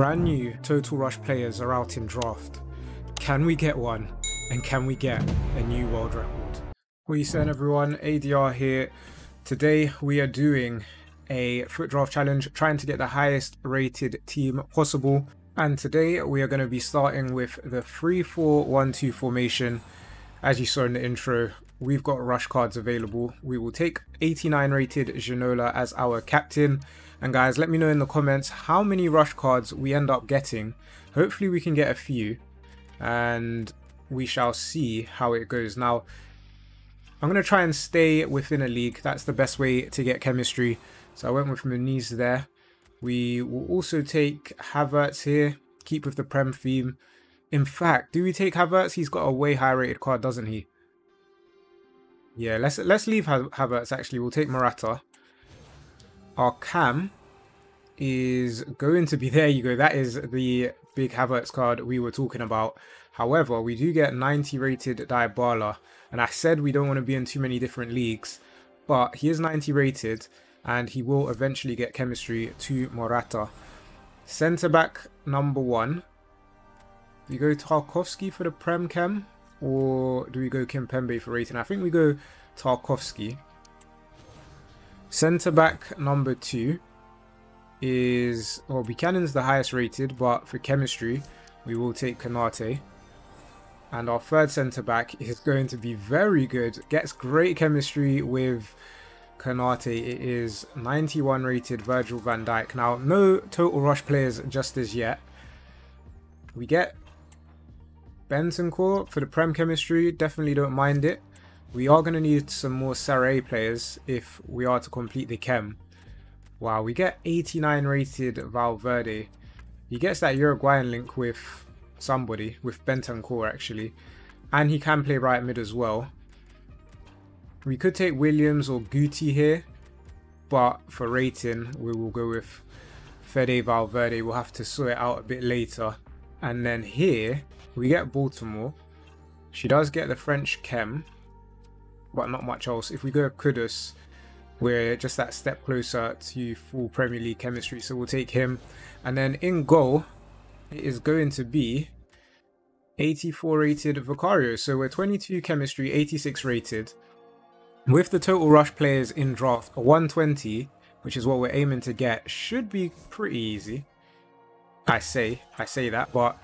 Brand new Total Rush players are out in draft. Can we get one? And can we get a new world record? What are you saying, everyone? ADR here. Today we are doing a foot draft challenge, trying to get the highest rated team possible. And today we are going to be starting with the 3-4-1-2 formation. As you saw in the intro, we've got rush cards available. We will take 89 rated Ginola as our captain. And guys, let me know in the comments how many rush cards we end up getting. Hopefully we can get a few and we shall see how it goes. Now, I'm going to try and stay within a league. That's the best way to get chemistry. So I went with Nunez there. We will also take Havertz here. Keep with the Prem theme. In fact, do we take Havertz? He's got a way high rated card, doesn't he? Yeah, let's leave Havertz actually. We'll take Morata. Our cam is going to be, there you go, that is the big Havertz card we were talking about. However, we do get 90 rated Dybala, and I said we don't want to be in too many different leagues, but he is 90 rated and he will eventually get chemistry to Morata. Centre back number one. Do we go Tarkowski for the Prem chem, or do we go Kimpembe for rating? I think we go Tarkowski. Centre back number two is, well, Buchanan's the highest rated, but for chemistry we will take Konate. And our third centre back is going to be very good. Gets great chemistry with Konate. It is 91 rated Virgil van Dijk. Now, no total rush players just as yet. We get Bentancur for the Prem chemistry. Definitely don't mind it. We are going to need some more Sarri players if we are to complete the chem. Wow, we get 89 rated Valverde. He gets that Uruguayan link with somebody, with Bentancur actually. And he can play right mid as well. We could take Williams or Guti here, but for rating we will go with Fede Valverde. We'll have to sort it out a bit later. And then here we get Baltimore. She does get the French chem, but not much else. If we go Kudus, we're just that step closer to full Premier League chemistry, so we'll take him. And then in goal, it is going to be 84 rated Vicario. So we're 22 chemistry, 86 rated. With the total rush players in draft, 120, which is what we're aiming to get, should be pretty easy. I say that, but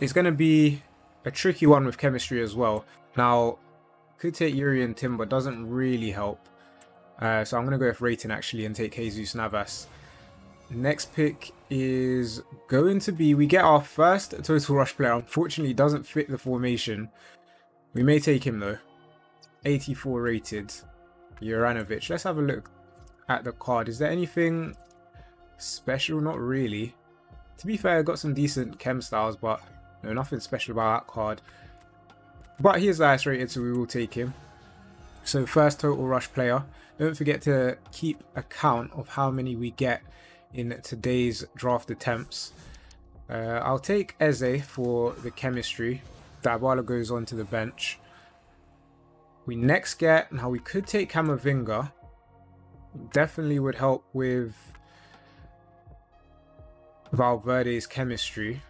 it's going to be a tricky one with chemistry as well. Now, could take Yuri and Timber, doesn't really help. So I'm going to go with rating actually and take Jesus Navas. Next pick is going to be, we get our first total rush player. Unfortunately, doesn't fit the formation. We may take him though. 84 rated Juranovic. Let's have a look at the card. Is there anything special? Not really. To be fair, I got some decent chem styles, but no, nothing special about that card. But he is the highest rated, so we will take him. So first total rush player. Don't forget to keep account of how many we get in today's draft attempts. I'll take Eze for the chemistry. Dybala goes on to the bench. We next get, now we could take Kamavinga. Definitely would help with Valverde's chemistry.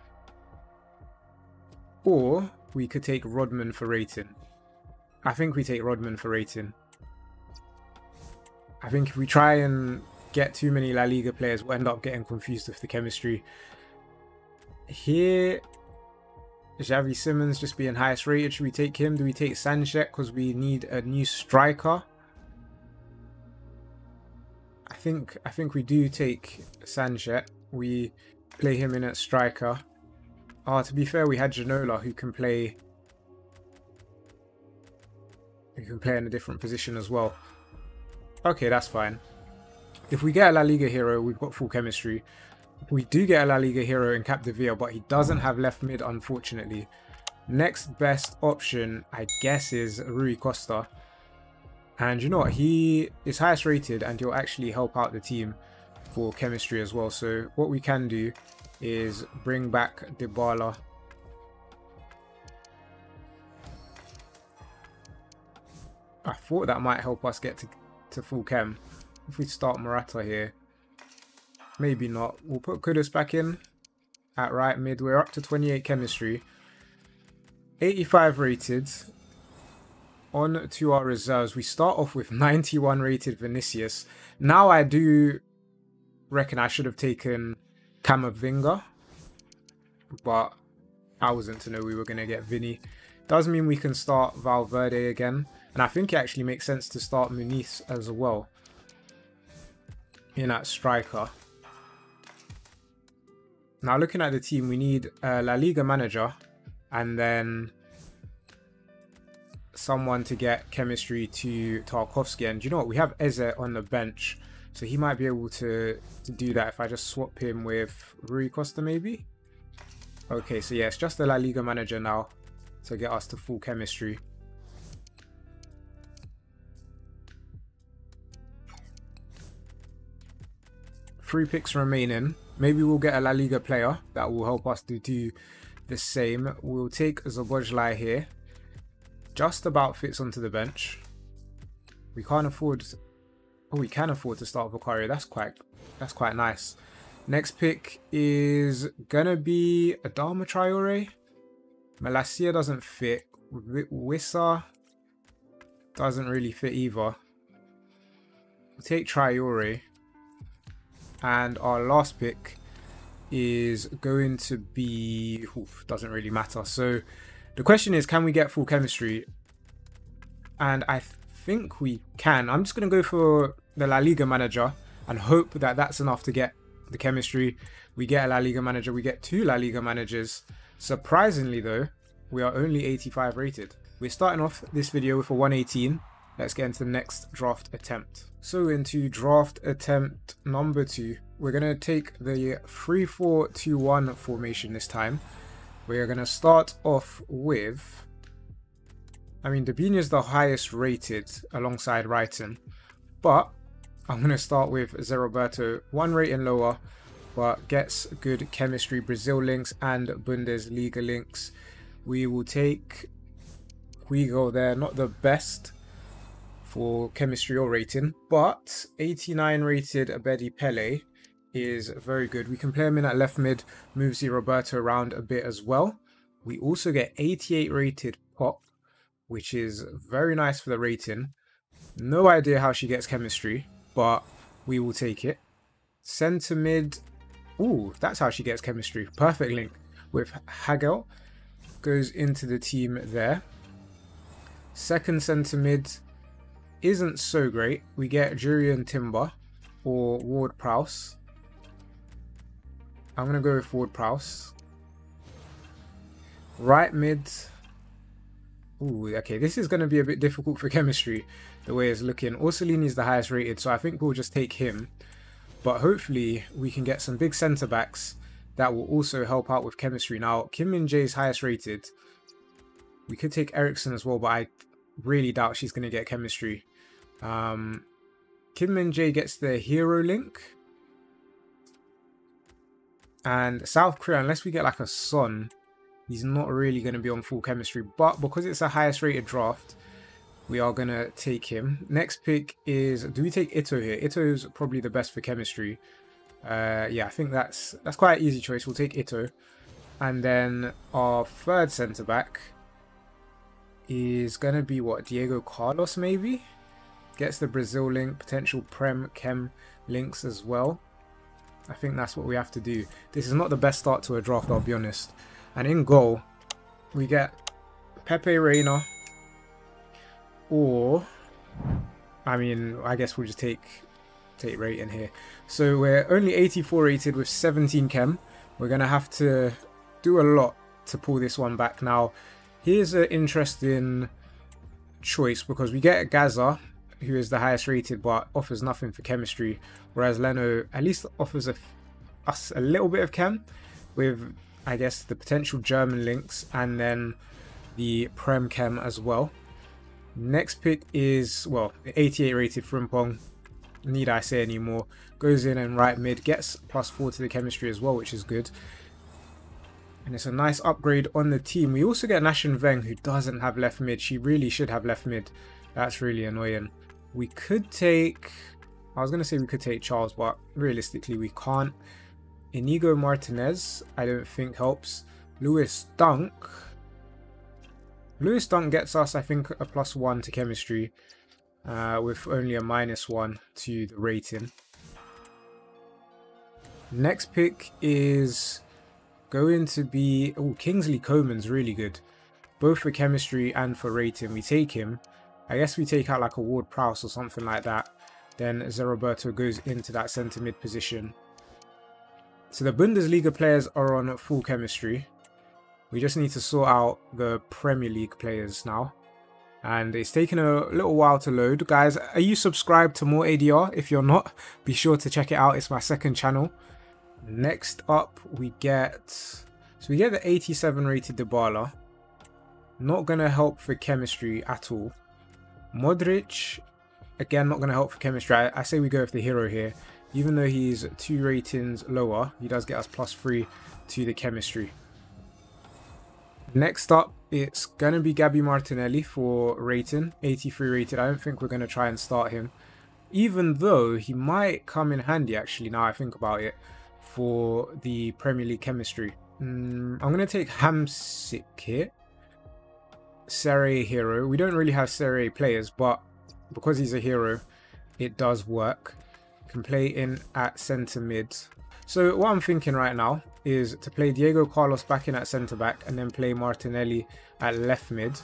Or we could take Rodman for rating. I think we take Rodman for rating. I think if we try and get too many La Liga players, we'll end up getting confused with the chemistry. Here, Xavi Simons just being highest rated. Should we take him? Do we take Sanchez? Because we need a new striker. I think we do take Sanchez. We play him in at striker. To be fair, we had Ginola, who can play. He can play in a different position as well. Okay, that's fine. If we get a La Liga hero, we've got full chemistry. We do get a La Liga hero in Capdeville, but he doesn't have left mid, unfortunately. Next best option, I guess, is Rui Costa. And you know what? He is highest rated, and he'll actually help out the team for chemistry as well. So what we can do is bring back Dybala. I thought that might help us get to full chem. If we start Morata here, maybe not. We'll put Kudus back in. at right mid. We're up to 28 chemistry, 85 rated. On to our reserves. We start off with 91 rated Vinicius. Now I do reckon I should have taken Kamavinga, but I wasn't to know we were going to get Vinny. Does mean we can start Valverde again. And I think it actually makes sense to start Muniz as well in that striker. Now looking at the team, we need a La Liga manager and then someone to get chemistry to Tarkowski. And you know what? We have Eze on the bench, so he might be able to do that if I just swap him with Rui Costa maybe. Okay, so yeah, it's just the La Liga manager now to get us to full chemistry. Three picks remaining. Maybe we'll get a La Liga player that will help us to do the same. We'll take Zobojlai here. Just about fits onto the bench. We can't afford... Oh, we can afford to start Vicario. That's quite nice. Next pick is gonna be Adama Traore. Malacia doesn't fit. Wissa doesn't really fit either. We'll take Traore. And our last pick is going to be... Oof, doesn't really matter. So the question is, can we get full chemistry? And I think we can. I'm just going to go for the La Liga manager and hope that that's enough to get the chemistry. We get a La Liga manager. We get two La Liga managers. Surprisingly, though, we are only 85 rated. We're starting off this video with a 118. Let's get into the next draft attempt. So into draft attempt number 2, we're going to take the 3-4-2-1 formation this time. We're going to start off with, I mean, Dybala is the highest rated alongside Wrighton, but I'm going to start with Ze Roberto, one rating lower, but gets good chemistry, Brazil links and Bundesliga links. We will take Hugo there, not the best for chemistry or rating, but 89 rated Abedi Pele is very good. We can play him in at left mid, move Ze Roberto around a bit as well. We also get 88 rated Pop, which is very nice for the rating. No idea how she gets chemistry, but we will take it. Centre mid, ooh, that's how she gets chemistry. Perfect link with Hagel, goes into the team there. Second centre mid isn't so great. We get Jurian Timber or Ward Prowse. I'm going to go with Ward Prowse. Right mid. Ooh, okay, this is going to be a bit difficult for chemistry, the way it's looking. Orsolini is the highest rated, so I think we'll just take him. But hopefully we can get some big centre-backs that will also help out with chemistry. Now, Kim Min Jae is highest rated. We could take Eriksen as well, but I really doubt she's going to get chemistry. Kim Min Jae gets the hero link. And South Korea, unless we get like a Son, he's not really going to be on full chemistry. But because it's the highest rated draft, we are going to take him. Next pick is, do we take Ito here? Ito's probably the best for chemistry. Yeah, I think that's quite an easy choice. We'll take Ito. And then our third centre-back is going to be, what, Diego Carlos maybe? Gets the Brazil link, potential Prem Chem links as well. I think that's what we have to do. This is not the best start to a draft, I'll be honest. And in goal, we get Pepe Reina. Or, I mean, I guess we'll just take rating here. So we're only 84 rated with 17 chem. We're going to have to do a lot to pull this one back. Now, here's an interesting choice because we get Gaza, who is the highest rated but offers nothing for chemistry, whereas Leno at least offers us a little bit of chem with, I guess, the potential German links and then the Prem Chem as well. Next pick is, well, 88 rated Frimpong, need I say anymore, goes in and right mid, gets +4 to the chemistry as well, which is good. And it's a nice upgrade on the team. We also get Nash and Veng, who doesn't have left mid. She really should have left mid. That's really annoying. We could take... I was going to say we could take Charles, but realistically we can't. Inigo Martinez, I don't think helps. Lewis Dunk. Lewis Dunk gets us, I think, a +1 to chemistry, with only a -1 to the rating. Next pick is going to be... oh, Kingsley Coman's really good, both for chemistry and for rating. We take him. I guess we take out like a Ward Prowse or something like that. Then Ze Roberto goes into that centre mid position. So the Bundesliga players are on full chemistry. We just need to sort out the Premier League players now. And it's taken a little while to load. Guys, are you subscribed to more ADR? If you're not, be sure to check it out. It's my second channel. Next up, we get... so we get the 87 rated Dybala. Not going to help for chemistry at all. Modric, again, not going to help for chemistry. I say we go with the hero here. Even though he's 2 ratings lower, he does get us +3 to the chemistry. Next up, it's going to be Gabby Martinelli for rating, 83 rated. I don't think we're going to try and start him, even though he might come in handy, actually, now I think about it, for the Premier League chemistry. I'm going to take Hamsik here. Serie hero. We don't really have Serie players, but because he's a hero, it does work. Can play in at centre mid. So what I'm thinking right now is to play Diego Carlos back in at centre back and then play Martinelli at left mid.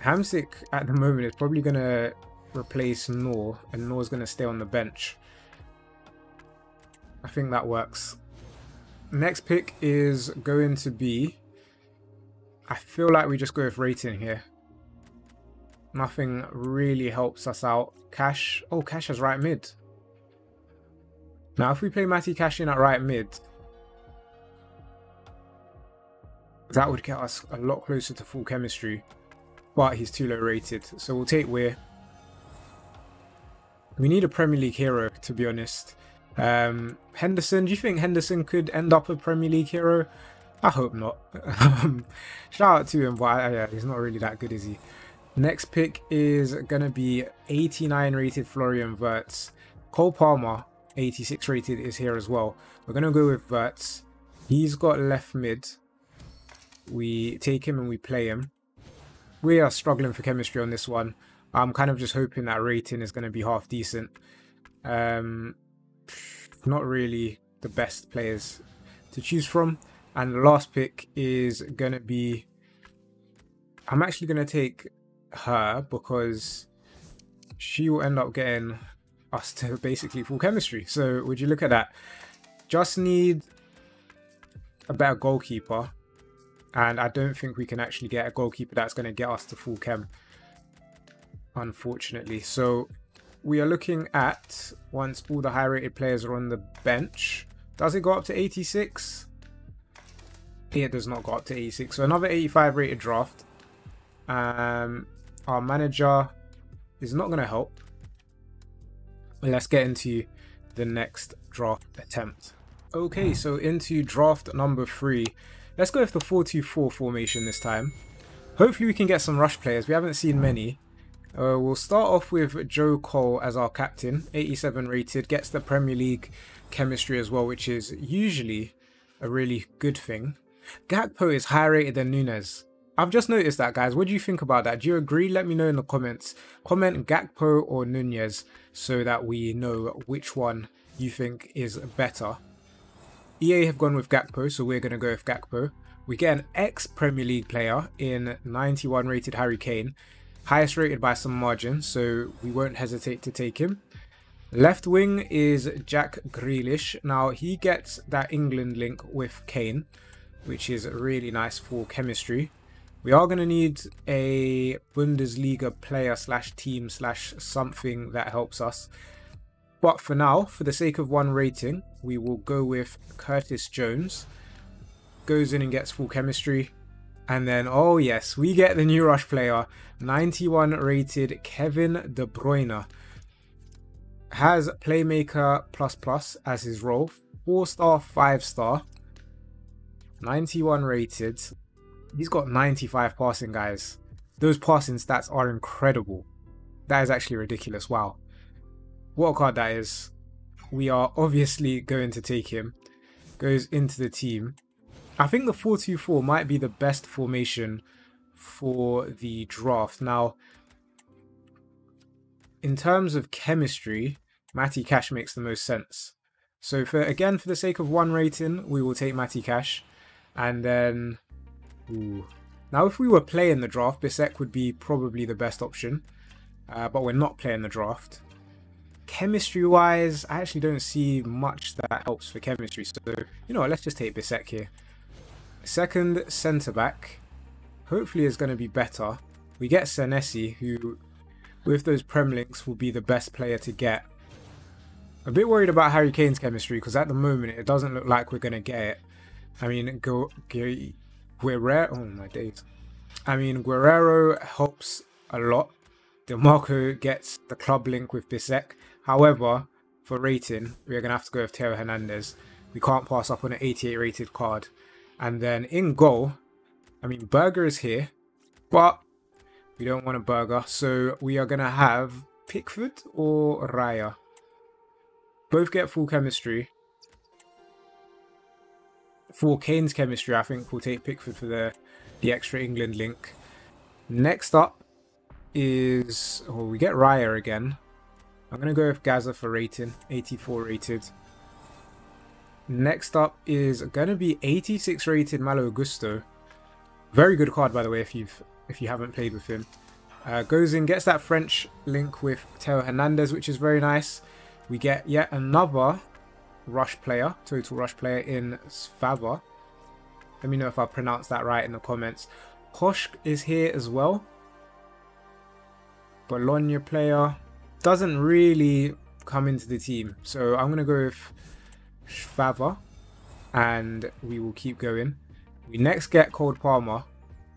Hamsik at the moment is probably going to replace Noor, and Noor's going to stay on the bench. I think that works. Next pick is going to be... I feel like we just go with rating here. Nothing really helps us out. Cash. Oh, Cash is right mid. Now, if we play Matty Cash in at right mid, that would get us a lot closer to full chemistry. But he's too low rated, so we'll take Weir. We need a Premier League hero, to be honest. Henderson. Do you think Henderson could end up a Premier League hero? I hope not. Shout out to him, but yeah, he's not really that good, is he? Next pick is going to be 89 rated Florian Wirtz. Cole Palmer, 86 rated, is here as well. We're going to go with Wirtz. He's got left mid. We take him and we play him. We are struggling for chemistry on this one. I'm kind of just hoping that rating is going to be half decent. Not really the best players to choose from. And the last pick is going to be... I'm actually going to take her because she will end up getting us to basically full chemistry. So would you look at that? Just need a better goalkeeper, and I don't think we can actually get a goalkeeper that's going to get us to full chem, unfortunately. So we are looking at, once all the high rated players are on the bench, does it go up to 86? It does not go up to 86. So another 85 rated draft. Our manager is not going to help. Let's get into the next draft attempt. Okay, so into draft number 3. Let's go with the 4-2-4 formation this time. Hopefully we can get some rush players. We haven't seen many. We'll start off with Joe Cole as our captain, 87 rated, gets the Premier League chemistry as well, which is usually a really good thing. Gakpo is higher rated than Nunez. I've just noticed that, guys. What do you think about that? Do you agree? Let me know in the comments. Comment Gakpo or Nunez so that we know which one you think is better. EA have gone with Gakpo, so we're going to go with Gakpo. We get an ex-Premier League player in 91 rated Harry Kane. Highest rated by some margin, so we won't hesitate to take him. Left wing is Jack Grealish. Now, he gets that England link with Kane, which is really nice for chemistry. We are going to need a Bundesliga player slash team slash something that helps us. But for now, for the sake of one rating, we will go with Curtis Jones. Goes in and gets full chemistry. And then, oh yes, we get the new rush player, 91 rated Kevin De Bruyne. Has Playmaker ++ as his role. 4-star, 5-star. 91 rated. He's got 95 passing, guys. Those passing stats are incredible. That is actually ridiculous. Wow. What a card that is. we are obviously going to take him. Goes into the team. I think the 4-2-4 might be the best formation for the draft. Now, in terms of chemistry, Matty Cash makes the most sense. So, for the sake of one rating, we will take Matty Cash. And then... Ooh. Now, if we were playing the draft, Bissek would be probably the best option. But we're not playing the draft. Chemistry-wise, I actually don't see much that helps for chemistry. So, you know what, let's just take Bissek here. Second centre-back. Hopefully is going to be better. We get Senesi, who, with those Prem links, will be the best player to get. A bit worried about Harry Kane's chemistry, because at the moment, it doesn't look like we're going to get it. I mean, Guerrero... Oh, my days. I mean, Guerrero helps a lot. DeMarco gets the club link with Bissek. However, for rating, we're going to have to go with Teo Hernandez. We can't pass up on an 88 rated card. And then in goal, I mean, Berger is here, but we don't want a Berger. So we are going to have Pickford or Raya. Both get full chemistry. For Kane's chemistry, I think we'll take Pickford for the extra England link. Next up is... Oh, we get Raya again. I'm going to go with Gaza for rating. 84 rated. Next up is going to be 86 rated Malo Augusto. Very good card, by the way, if you haven't played with him. Goes in, gets that French link with Teo Hernandez, which is very nice. We get yet another rush player, total rush player in Svava. Let me know if I pronounced that right in the comments. Koshk is here as well. Bologna player. Doesn't really come into the team. So I'm going to go with Svava. And we will keep going. We next get Cole Palmer.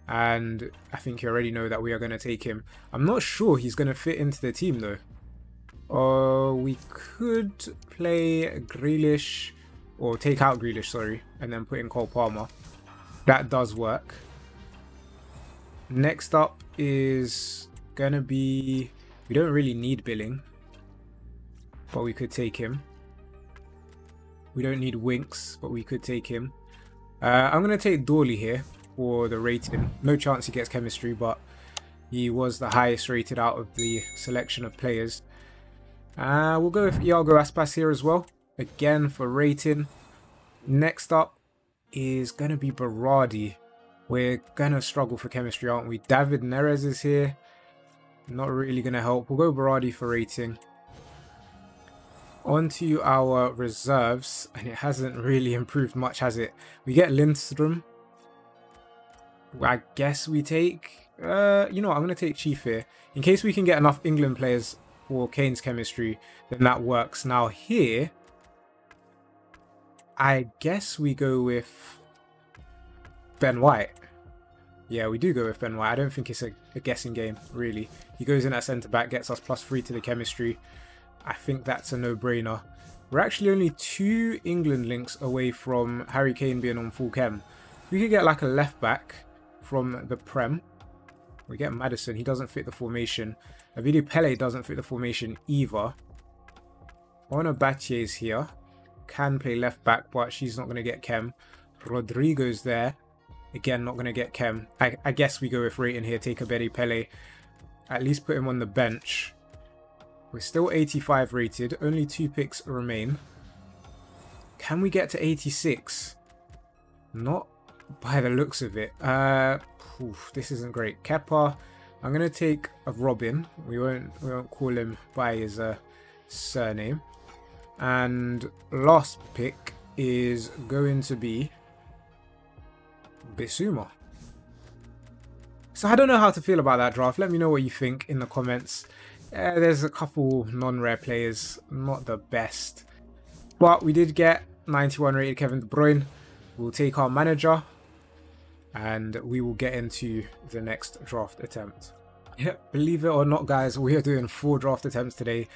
And I think you already know that we are going to take him. I'm not sure he's going to fit into the team though. We could play Grealish, or take out Grealish, sorry, and then put in Cole Palmer. That does work. Next up is going to be... We don't really need Billing, but we could take him. We don't need Winks, but we could take him. I'm going to take Dorley here for the rating. No chance he gets chemistry, but he was the highest rated out of the selection of players. We'll go with Iago Aspas here as well, again for rating. Next up is going to be Berardi. We're going to struggle for chemistry, aren't we? David Neres is here. Not really going to help. We'll go Berardi for rating. On to our reserves, and it hasn't really improved much, has it? We get Lindstrom. I guess we take... you know what? I'm going to take Chief here. In case we can get enough England players... or Kane's chemistry, then that works. Now here, I guess we go with Ben White. Yeah, we do go with Ben White. I don't think it's a guessing game, really. He goes in at centre-back, gets us +3 to the chemistry. I think that's a no-brainer. We're actually only 2 England links away from Harry Kane being on full chem. If we could get like a left-back from the Prem. We get Maddison. He doesn't fit the formation. Abidou Pele doesn't fit the formation either. Onabatie's here. Can play left back, but she's not going to get chem. Rodrigo's there. Again, not going to get chem. I guess we go with rating here. Take Abidou Pele. At least put him on the bench. We're still 85 rated. Only 2 picks remain. Can we get to 86? Not by the looks of it. Oof, this isn't great. Kepa, I'm going to take a Robin. We won't call him by his surname. And last pick is going to be Bissouma. So I don't know how to feel about that draft. Let me know what you think in the comments. There's a couple non-rare players, not the best. But we did get 91 rated Kevin De Bruyne. We'll take our manager. And we will get into the next draft attempt. Yeah, believe it or not, guys, we are doing 4 draft attempts today.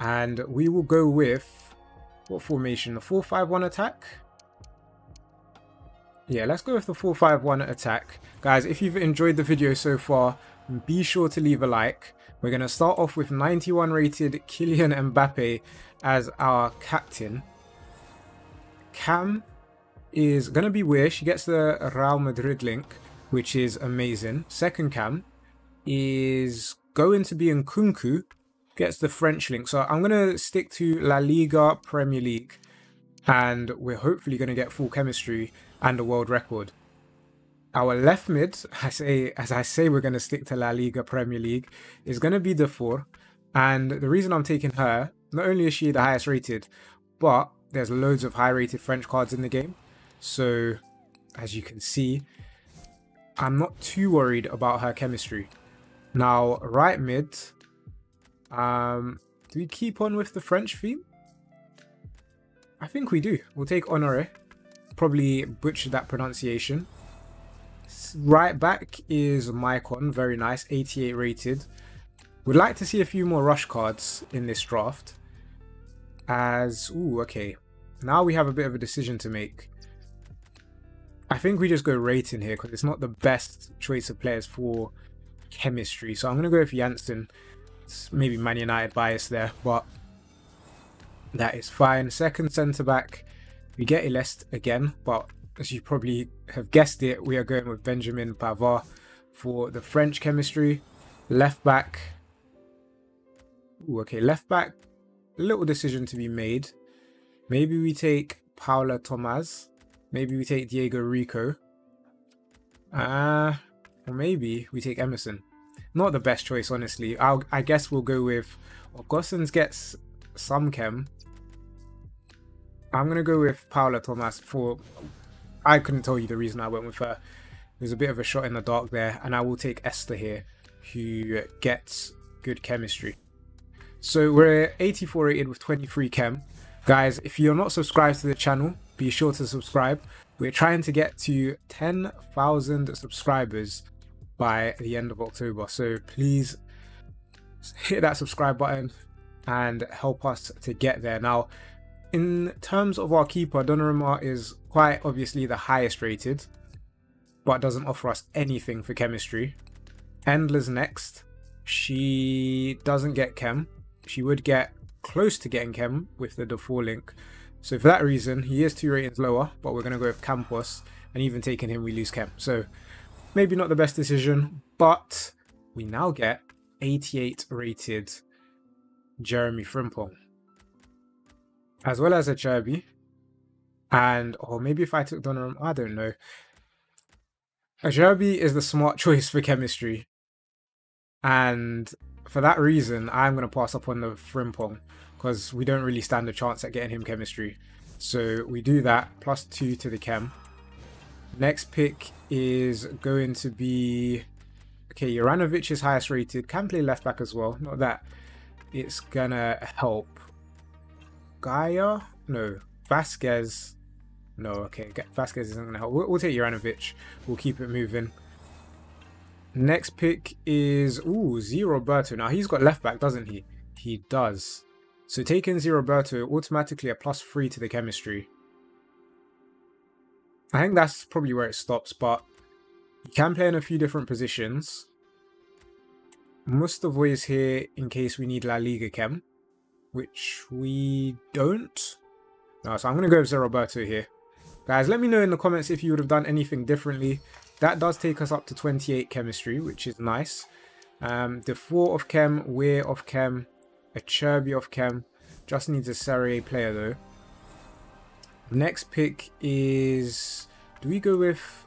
And we will go with... What formation? A 4-5-1 attack? Yeah, let's go with the 4-5-1 attack. Guys, if you've enjoyed the video so far, be sure to leave a like. We're going to start off with 91 rated Kylian Mbappe as our captain. Cam is going to be weird. She gets the Real Madrid link, which is amazing. Second Cam is going to be in Nkunku, gets the French link. So I'm going to stick to La Liga, Premier League, and we're hopefully going to get full chemistry and a world record. Our left mid, as I say, we're going to stick to La Liga, Premier League, is going to be Dufour. And the reason I'm taking her, not only is she the highest rated, but there's loads of high rated French cards in the game. So as you can see, I'm not too worried about her chemistry. Now, right mid, do we keep on with the French theme? I think we do. We'll take Honoré. Probably butchered that pronunciation. Right back is Maicon, very nice, 88 rated. Would like to see a few more rush cards in this draft. As, ooh, okay. Now we have a bit of a decision to make. I think we just go rating here because it's not the best choice of players for chemistry. So I'm going to go with Janssen. It's maybe Man United bias there, but that is fine. Second centre-back, we get Elest again, but as you probably have guessed it, we are going with Benjamin Pavard for the French chemistry. Left back. Ooh, okay, left back. Little decision to be made. Maybe we take Paula Thomas. Maybe we take Diego Rico. Or maybe we take Emerson. Not the best choice, honestly. I guess we'll go with... Well, Gossens gets some chem. I'm going to go with Paula Thomas for... I couldn't tell you the reason I went with her. There's a bit of a shot in the dark there. And I will take Esther here, who gets good chemistry. So we're 84 rated with 23 chem. Guys, if you're not subscribed to the channel, be sure to subscribe. We're trying to get to 10,000 subscribers by the end of October. So please hit that subscribe button and help us to get there. Now, in terms of our keeper, Donnarumma is quite obviously the highest rated, but doesn't offer us anything for chemistry. Endler's next. She doesn't get chem. She would get close to getting chem with the default link. So for that reason, he is 2 ratings lower, but we're going to go with Campos, and even taking him, we lose chem. So maybe not the best decision, but we now get 88 rated Jeremy Frimpong, as well as Acerbi. And, or maybe if I took Donnarumma, I don't know. Acerbi is the smart choice for chemistry. And for that reason, I'm going to pass up on the Frimpong, because we don't really stand a chance at getting him chemistry. So we do that, plus 2 to the chem. Next pick is going to be... Okay, Juranovic is highest rated. Can play left back as well. Not that it's going to help. Gaia? No. Vasquez. No, okay, Vasquez isn't going to help. We'll take Juranovic. We'll keep it moving. Next pick is, ooh, Ze Roberto. Now, he's got left back, doesn't he? He does. So taking Ze Roberto, automatically a plus 3 to the chemistry. I think that's probably where it stops, but you can play in a few different positions. Mustovoy is here in case we need La Liga chem, which we don't. No, so I'm going to go with Ze Roberto here. Guys, let me know in the comments if you would have done anything differently. That does take us up to 28 chemistry, which is nice. Defour of chem, Weir of chem, Acerbi of chem. Just needs a Serie A player though. Next pick is... Do we go with...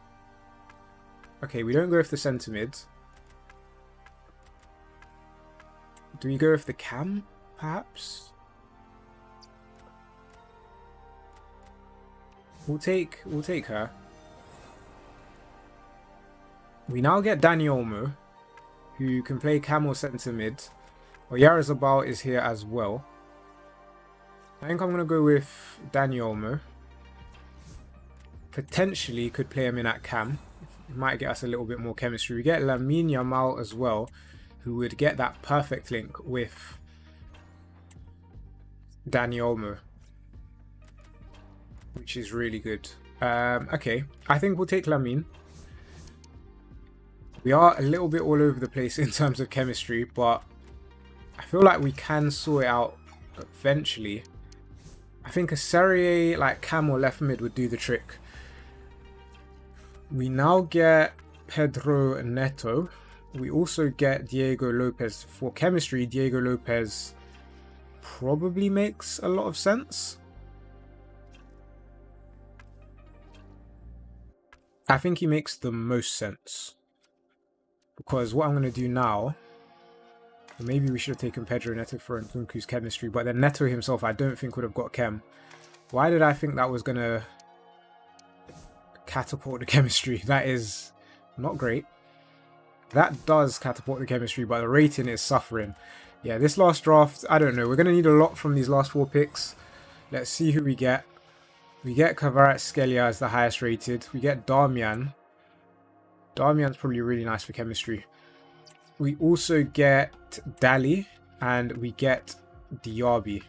Okay, we don't go with the centre mid. Do we go with the cam, perhaps? We'll take her. We now get Dani Olmo, who can play cam or centre mid. Oyarzabal is here as well. I think I'm going to go with Dani Olmo. Potentially could play him in at cam. It might get us a little bit more chemistry. We get Lamine Yamal as well, who would get that perfect link with Dani Olmo, which is really good. Okay, I think we'll take Lamine. We are a little bit all over the place in terms of chemistry, but I feel like we can sort it out eventually. I think a Serie like Cam or left mid would do the trick. We now get Pedro Neto. We also get Diego Lopez. For chemistry, Diego Lopez probably makes a lot of sense. I think he makes the most sense. Because what I'm going to do now, maybe we should have taken Pedro Neto for Nkunku's chemistry, but then Neto himself I don't think would have got chem. Why did I think that was going to catapult the chemistry? That is not great. That does catapult the chemistry, but the rating is suffering. Yeah, this last draft, I don't know. We're going to need a lot from these last four picks. Let's see who we get. We get Kvaratskhelia as the highest rated. We get Darmian. Darmian's probably really nice for chemistry. We also get Dali and we get Diaby.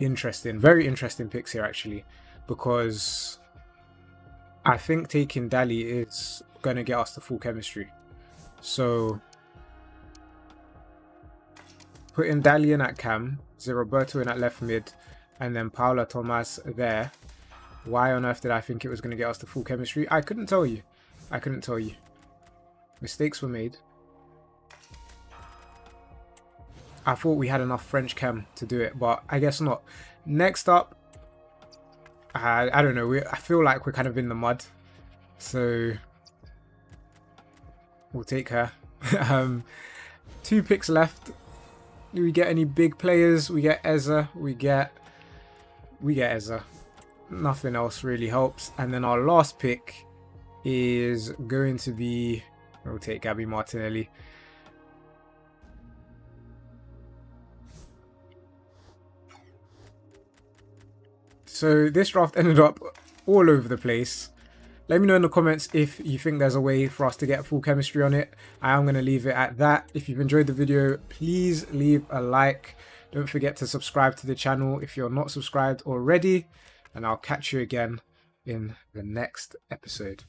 Interesting. Very interesting picks here, actually, because I think taking Dali is going to get us the full chemistry. So putting Dali in at cam, Ze Roberto in at left mid, and then Paula Thomas there. Why on earth did I think it was going to get us the full chemistry? I couldn't tell you. I couldn't tell you. Mistakes were made. I thought we had enough French chem to do it, but I guess not. Next up, I don't know. I feel like we're kind of in the mud, so we'll take her. Two picks left. Do we get any big players? We get Eze. We get Eze. Nothing else really helps. And then our last pick is going to be, we'll take Gabby Martinelli. So this draft ended up all over the place. Let me know in the comments if you think there's a way for us to get full chemistry on it. I am going to leave it at that. If you've enjoyed the video, please leave a like. Don't forget to subscribe to the channel if you're not subscribed already. And I'll catch you again in the next episode.